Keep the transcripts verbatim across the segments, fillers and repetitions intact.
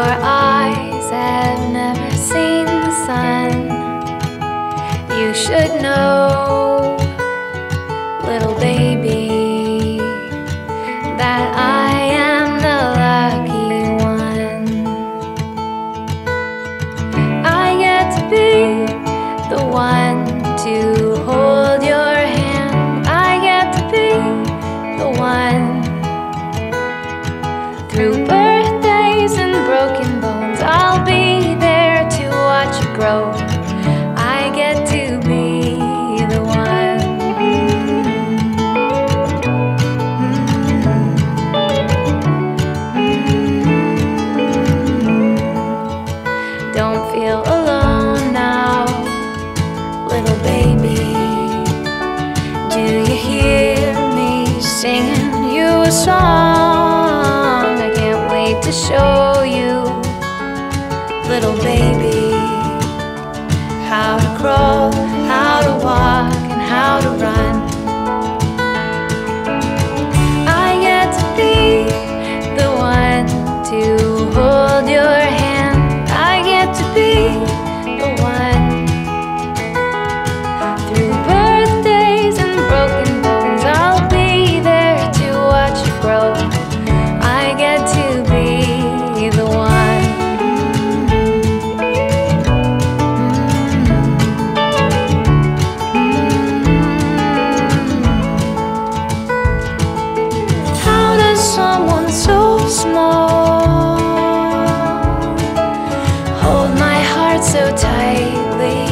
your eyes have never seen the sun, you should know, little baby, that I am the lucky one. I get to be the one to hold your hand. I get to be the one through birth and broken bones, I'll be there to watch you grow. I get to be the one. Mm-hmm. Don't feel alone now, little baby. Do you hear me singing you a song? To show you, little baby, how to crawl, how to walk, and how to run. I get to be the one to hold your hand. I get to be the one through birthdays and broken bones. I'll be there to watch you grow. I get to so tightly,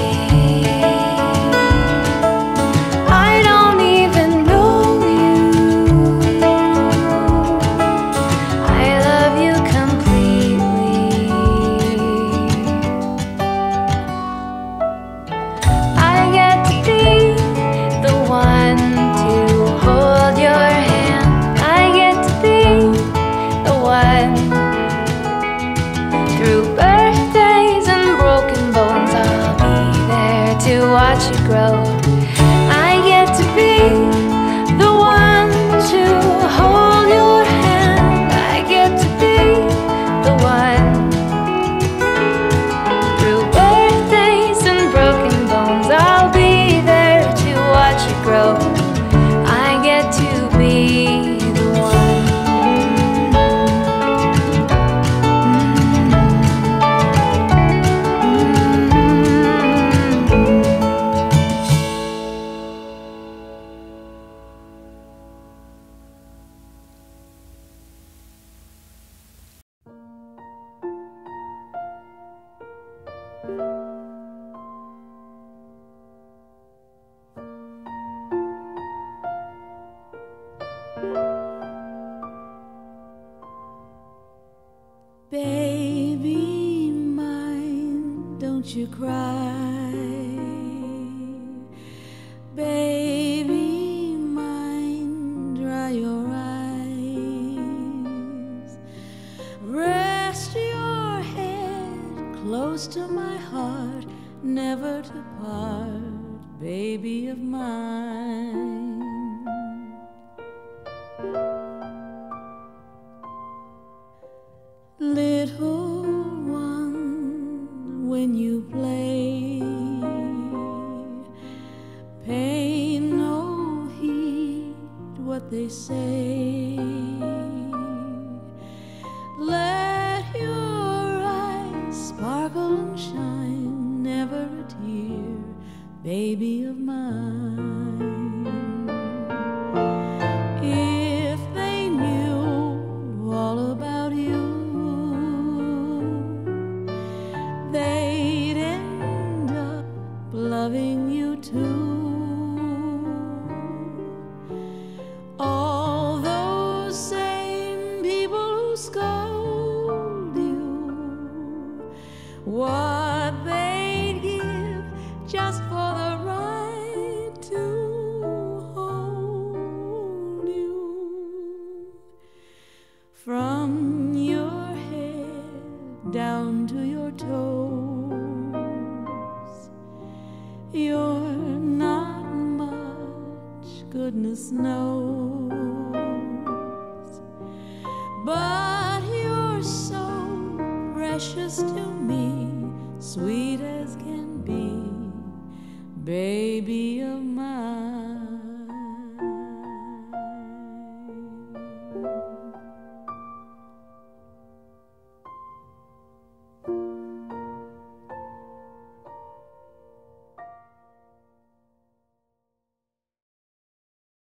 I don't even know you. I love you completely. I get to be the one to hold your hand. I get to be the one through birth, to watch you grow. I get to be the one to hold your hand. I get to be the one through birthdays and broken bones. I'll be there to watch you grow. I get to be knows, but you're so precious to me, sweet as can be, baby of mine.